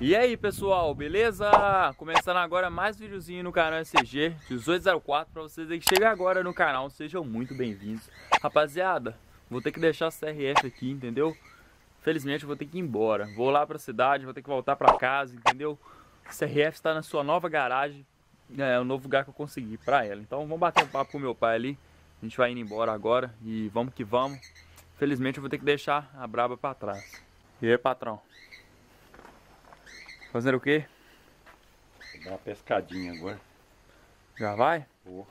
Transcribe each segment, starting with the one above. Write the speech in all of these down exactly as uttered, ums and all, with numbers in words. E aí pessoal, beleza? Começando agora mais um videozinho no canal E C G dezoito zero quatro. Para vocês aí que chegam agora no canal, sejam muito bem-vindos. Rapaziada, vou ter que deixar a C R F aqui, entendeu? Felizmente eu vou ter que ir embora. Vou lá para a cidade, vou ter que voltar para casa, entendeu? A C R F está na sua nova garagem, é o novo lugar que eu consegui para ela. Então vamos bater um papo com o meu pai ali. A gente vai indo embora agora e vamos que vamos. Felizmente eu vou ter que deixar a braba para trás. E aí, patrão? Fazendo o quê? Vou dar uma pescadinha agora. Já vai? Vou.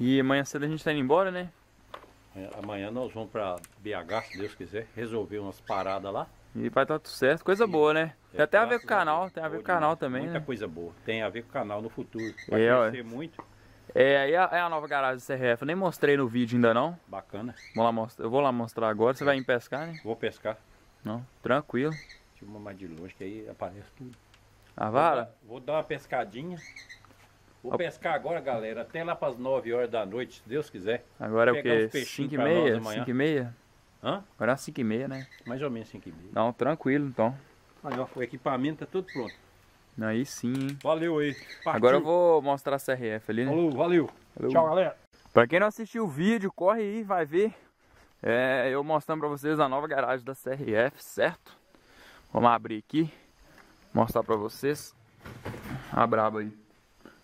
E amanhã cedo a gente tá indo embora, né? É, amanhã nós vamos pra B H, se Deus quiser, resolver umas paradas lá. E vai estar tá tudo certo, coisa e boa, né? É, tem até a ver com o canal, tem a ver com o canal também, muita né? coisa boa, tem a ver com o canal no futuro. Vai é, crescer ó. muito. É, é a, é a nova garagem do C R F, eu nem mostrei no vídeo ainda não. Bacana. Vamos lá mostrar, eu vou lá mostrar agora, você vai em pescar, né? Vou pescar. Não, tranquilo. Uma mais de longe que aí aparece tudo. A vara? Vou, vou dar uma pescadinha. Vou a... pescar agora, galera. Até lá para as nove horas da noite, se Deus quiser. Agora é o que? cinco e meia? cinco e meia? Hã? Agora é cinco e meia, né? Mais ou menos cinco e meia. Não, tranquilo então. Aí, ó, o equipamento tá tudo pronto. Aí sim, hein? Valeu aí. Partiu. Agora eu vou mostrar a C R F ali, né? Falou, valeu. Falou. Tchau, galera. Para quem não assistiu o vídeo, corre aí, vai ver. É, eu mostrando para vocês a nova garagem da C R F, certo? Vamos abrir aqui, mostrar pra vocês a braba aí.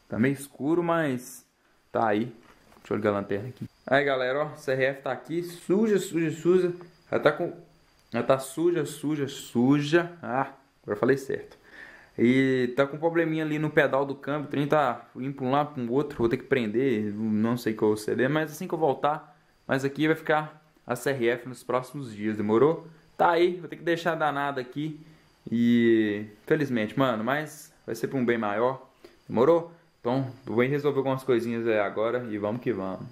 Tá meio escuro, mas tá aí. Deixa eu ligar a lanterna aqui. Aí galera, ó, C R F tá aqui, suja, suja, suja. Ela tá com... Ela tá suja, suja, suja. Ah, agora eu falei certo. E tá com um probleminha ali no pedal do câmbio. O trem tá indo pra um lado, pra um outro. Vou ter que prender, não sei qual C D, mas assim que eu voltar. Mas aqui vai ficar a C R F nos próximos dias, demorou? Tá aí, vou ter que deixar danada aqui. E felizmente, mano, mas vai ser pra um bem maior. Demorou? Então vou resolver algumas coisinhas aí agora e vamos que vamos.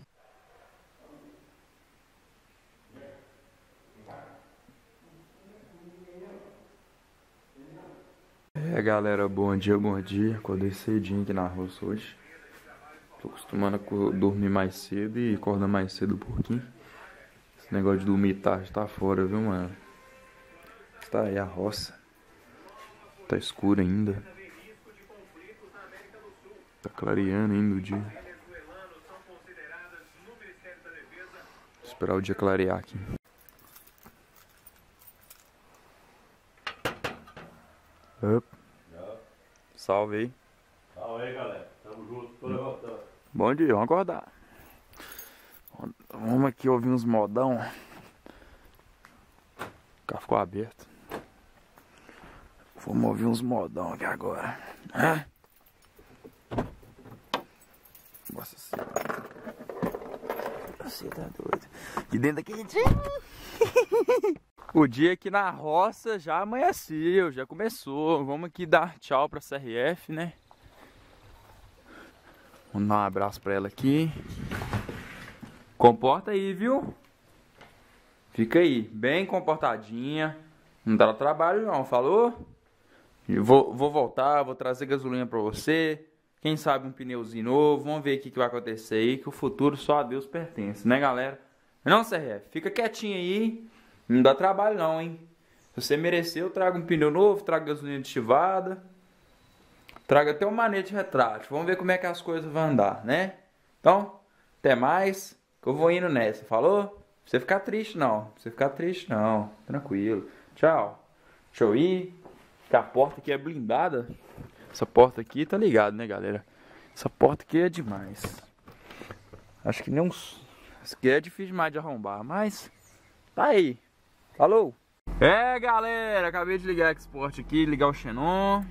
É galera, bom dia, bom dia. Acordei cedinho aqui na roça hoje. Tô acostumando a dormir mais cedo e acordar mais cedo um pouquinho. Esse negócio de dormir tarde tá fora, viu, mano? Tá aí a roça. Tá escuro ainda. Tá clareando ainda o dia. Vou esperar o dia clarear aqui. Up. Salve aí. Salve aí, galera. Tamo junto, tô levantando. Bom dia, vamos acordar. Vamos aqui ouvir uns modão. O carro ficou aberto. Vamos ouvir uns modão aqui agora. Hã? Nossa senhora. Você tá doido. E dentro daquele dia. O dia aqui na roça já amanheceu, já começou. Vamos aqui dar tchau pra C R F, né? Vamos dar um abraço pra ela aqui. Comporta aí, viu? Fica aí, bem comportadinha. Não dá trabalho não, falou? Eu vou, vou voltar, vou trazer gasolina pra você. Quem sabe um pneuzinho novo. Vamos ver o que, que vai acontecer aí. Que o futuro só a Deus pertence, né galera? Não, C R F, fica quietinha aí. Não dá trabalho não, hein? Se você merecer, eu trago um pneu novo. Trago gasolina aditivada. Trago até um manete retrátil. Vamos ver como é que as coisas vão andar, né? Então, até mais. Que eu vou indo nessa, falou? Pra você ficar triste não, pra você ficar triste não, tranquilo. Tchau. Deixa eu ir. Que a porta aqui é blindada. Essa porta aqui tá ligado, né, galera? Essa porta aqui é demais. Acho que nem uns... Isso aqui é difícil demais de arrombar, mas... Tá aí. Falou. É, galera. Acabei de ligar a Ecosport aqui, ligar o Xenon.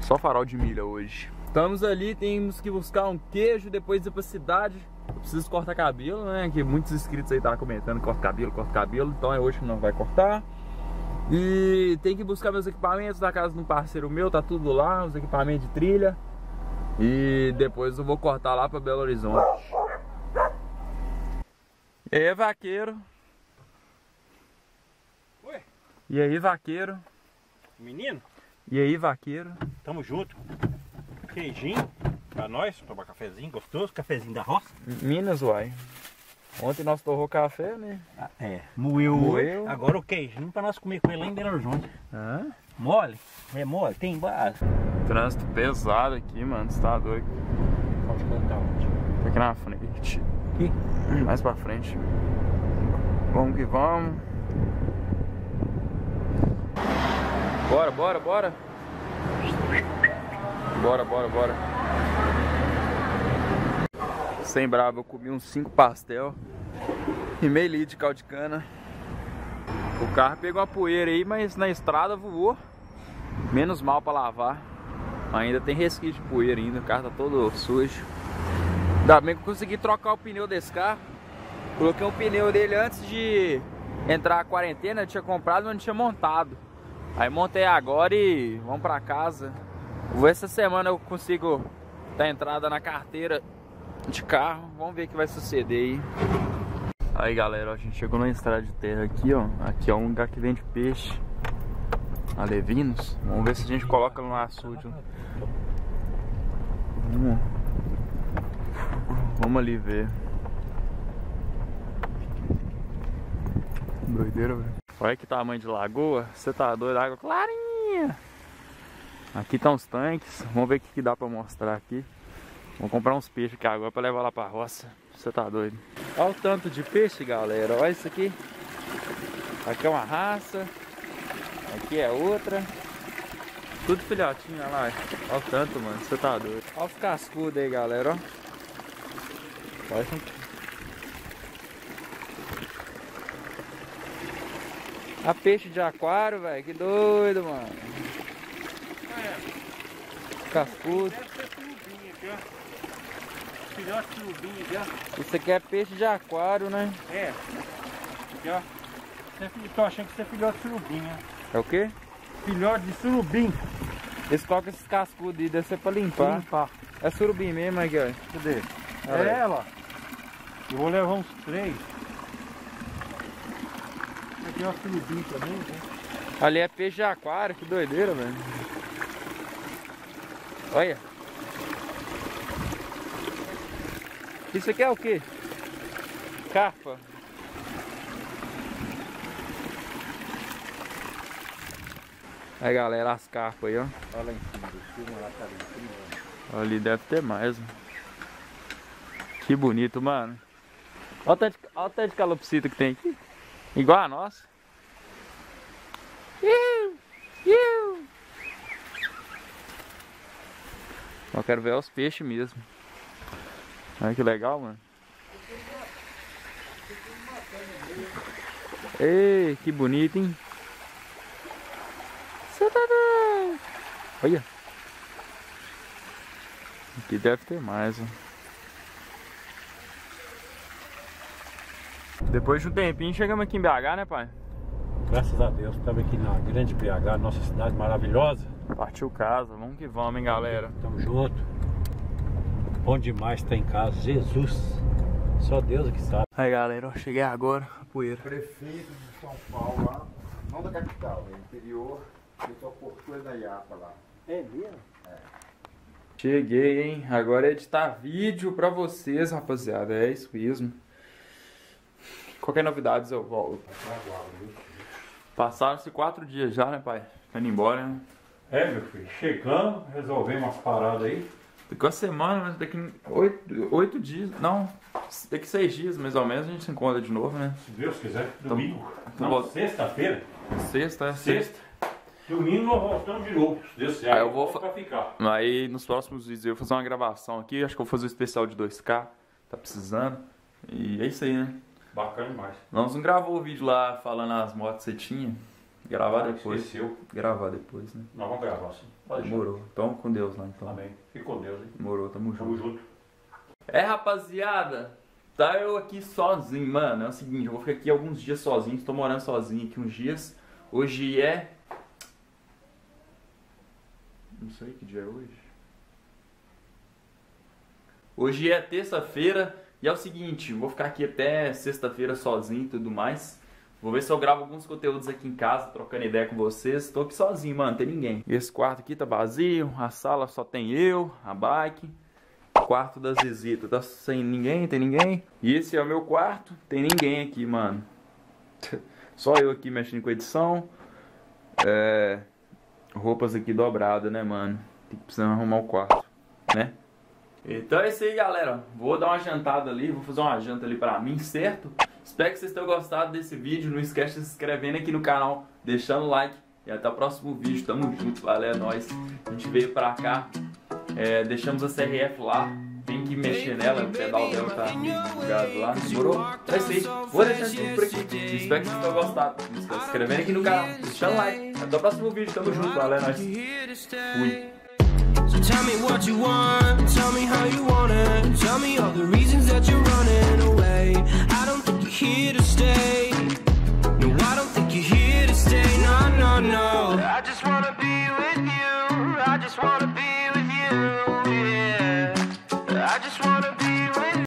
Só farol de milha hoje. Estamos ali, temos que buscar um queijo, depois ir pra cidade. Eu preciso cortar cabelo, né? Que muitos inscritos aí estavam comentando, corta cabelo, corta cabelo. Então é hoje que não vai cortar. E tem que buscar meus equipamentos da casa de um parceiro meu, tá tudo lá, os equipamentos de trilha. E depois eu vou cortar lá pra Belo Horizonte. E aí, vaqueiro? Oi? E aí, vaqueiro? Menino? E aí, vaqueiro? Tamo junto. Queijinho. Pra nós, tomar cafezinho gostoso, cafezinho da roça. Minas, uai. Ontem nós torrou café, né? Ah, é, moeu, moeu. Agora o queijinho pra nós comer com ele lá em Belo Horizonte. Ah, Mole? É mole, tem base. Trânsito pesado aqui, mano. Você tá doido. Pode contar onde? Tá aqui na frente. Aqui? Mais pra frente. Vamos que vamos. Bora, bora, bora. Bora, bora, bora. Sem brava, eu comi uns cinco pastel e meio litro de caldo de cana. O carro pegou uma poeira aí, mas na estrada voou. Menos mal pra lavar. Ainda tem resquício de poeira ainda, o carro tá todo sujo. Ainda bem que eu consegui trocar o pneu desse carro. Coloquei um pneu dele antes de entrar a quarentena, eu tinha comprado, mas não tinha montado. Aí montei agora e vamos pra casa. Vou essa semana eu consigo dar entrada na carteira de carro. Vamos ver o que vai suceder aí. Aí galera, ó, a gente chegou na estrada de terra aqui, ó. Aqui é um lugar que vende peixe. Alevinos. Vamos ver se a gente coloca no açude. Hum. Vamos ali ver. Doideira, velho. Olha que tamanho de lagoa. Você tá doido, água clarinha. Aqui estão os tanques. Vamos ver o que dá pra mostrar aqui. Vou comprar uns peixes aqui agora pra levar lá pra roça. Você tá doido. Olha o tanto de peixe, galera. Olha isso aqui. Aqui é uma raça. Aqui é outra. Tudo filhotinho, olha lá. Olha o tanto, mano. Você tá doido. Olha os cascudos aí, galera. Ó. Olha isso. A peixe de aquário, velho, que doido, mano. Cascudo. Isso aqui é peixe de aquário, né? É. Aqui, ó. Tô achando que isso é filhote de surubim, né? É o quê? Filhote de surubim. Eles colocam esses cascudos aí, deve ser pra limpar. limpar. É surubim mesmo aqui, ó. Cadê? Olha é aí. Ela. Eu vou levar uns três. Aqui é uma surubim também, né? Ali é peixe de aquário, que doideira, velho. Olha. Isso aqui é o quê? Carpa. Aí galera, as carpas aí, ó. Olha lá em cima do filme, lá tá em cima. Olha, ali deve ter mais, mano. Que bonito, mano. Olha o tanto de, olha o tanto de calopsita que tem aqui. Igual a nossa. Iu, iu. Eu quero ver os peixes mesmo. Olha que legal, mano. Ei, que bonito, hein? Olha. Aqui deve ter mais, ó. Depois de um tempinho chegamos aqui em B H, né, pai? Graças a Deus, estamos aqui na grande B H, nossa cidade maravilhosa. Partiu casa, vamos que vamos, hein, galera. Tamo junto. Bom demais estar em casa, Jesus. Só Deus que sabe. Aí galera, ó, cheguei agora, a poeira. Prefeito de São Paulo lá, não da capital, é interior, eu só cortou da Iapa lá. É mesmo? É. Cheguei, hein? Agora é editar vídeo pra vocês, rapaziada. É isso mesmo. Qualquer novidade eu volto. Passaram-se quatro dias já, né, pai? Tô indo embora, né? É, meu filho, chegando, resolvemos as paradas aí. Daqui uma semana, mas daqui oito, oito dias, não, daqui seis dias mais ou menos a gente se encontra de novo, né? Se Deus quiser, domingo, então, não, sexta-feira. Sexta, é? Sexta. Domingo nós voltamos de novo, se Deus quiser, aí eu vou pra ficar. Aí nos próximos vídeos eu vou fazer uma gravação aqui, acho que eu vou fazer um especial de dois K, tá precisando, e é isso aí, né? Bacana demais. Nós não gravou o vídeo lá falando as motos que você tinha, gravar ah, depois. Esqueceu. Gravar depois, né? Nós vamos gravar sim. Demorou. Então com Deus lá, então. Amém. Fique com Deus, hein? Demorou, tamo junto. Tamo junto. É, rapaziada, tá eu aqui sozinho, mano. É o seguinte, eu vou ficar aqui alguns dias sozinho. Tô morando sozinho aqui uns dias. Hoje é... Não sei que dia é hoje. Hoje é terça-feira. E é o seguinte, eu vou ficar aqui até sexta-feira sozinho e tudo mais. Vou ver se eu gravo alguns conteúdos aqui em casa, trocando ideia com vocês. Tô aqui sozinho, mano, não tem ninguém. Esse quarto aqui tá vazio, a sala só tem eu, a bike. Quarto das visitas, tá sem ninguém, tem ninguém. E esse é o meu quarto, tem ninguém aqui, mano. Só eu aqui mexendo com edição. É... roupas aqui dobradas, né, mano? Tem que precisar arrumar o quarto, né? Então é isso aí, galera. Vou dar uma jantada ali, vou fazer uma janta ali pra mim, certo? Espero que vocês tenham gostado desse vídeo. Não esquece de se inscrevendo aqui no canal, deixando o like. E até o próximo vídeo. Tamo junto, valeu, é nóis. A gente veio pra cá, é, deixamos a C R F lá. Tem que mexer nela, o pedal dela tá ligado lá, demorou? É isso aí, vou deixar tudo por aqui. Espero que vocês tenham gostado. Não esquece de se inscrever aqui no canal, deixando o like. Até o próximo vídeo, tamo junto, valeu, é nóis. Fui. So tell me what you want, tell me how you want it, tell me all the reasons that you're running away.